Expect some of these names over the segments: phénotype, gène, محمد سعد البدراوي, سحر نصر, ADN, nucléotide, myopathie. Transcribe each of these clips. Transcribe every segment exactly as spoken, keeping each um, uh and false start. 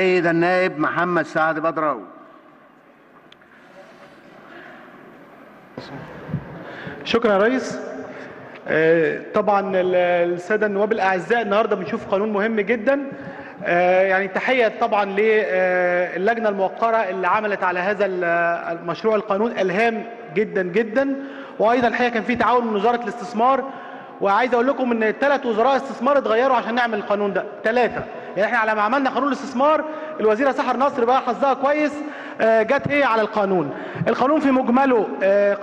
السيد النائب محمد سعد البدراوي. شكرا يا ريس. طبعا الساده النواب الاعزاء، النهارده بنشوف قانون مهم جدا. يعني تحيه طبعا للجنه الموقره اللي عملت على هذا المشروع القانون، الهام جدا جدا. وايضا الحقيقه كان في تعاون من وزاره الاستثمار، وعايز اقول لكم ان ثلاث وزراء استثمار اتغيروا عشان نعمل القانون ده، ثلاثه. يعني احنا على ما عملنا قانون الاستثمار، الوزيره سحر نصر بقى حظها كويس جت ايه على القانون. القانون في مجمله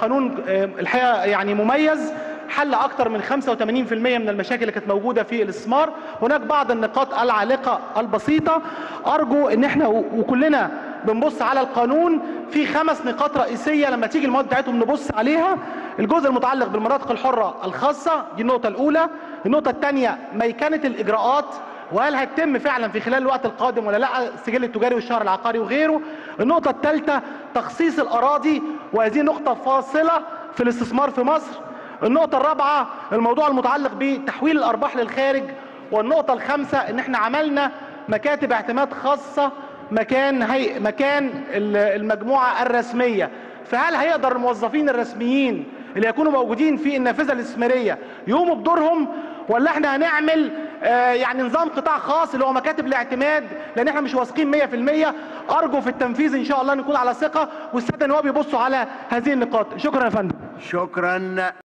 قانون الحقيقه يعني مميز، حل اكثر من خمسة وثمانين بالمئة من المشاكل اللي كانت موجوده في الاستثمار. هناك بعض النقاط العالقه البسيطه، ارجو ان احنا وكلنا بنبص على القانون في خمس نقاط رئيسيه لما تيجي المواد بتاعتهم نبص عليها. الجزء المتعلق بالمناطق الحره الخاصه، دي النقطه الاولى. النقطه الثانيه ميكنه الاجراءات، وهل هتتم فعلا في خلال الوقت القادم ولا لا، السجل التجاري والشهر العقاري وغيره. النقطه الثالثه تخصيص الاراضي، وهذه نقطه فاصله في الاستثمار في مصر. النقطة الرابعة الموضوع المتعلق بتحويل الأرباح للخارج. والنقطة الخامسة إن إحنا عملنا مكاتب اعتماد خاصة مكان هي مكان المجموعة الرسمية، فهل هيقدر الموظفين الرسميين اللي يكونوا موجودين في النافذة الاستثمارية يقوموا بدورهم، ولا إحنا هنعمل آه يعني نظام قطاع خاص اللي هو مكاتب الاعتماد، لأن إحنا مش واثقين مئة بالمئة. أرجو في التنفيذ إن شاء الله نكون على ثقة، والسادة النواب يبصوا على هذه النقاط. شكرا يا فندم. شكرا.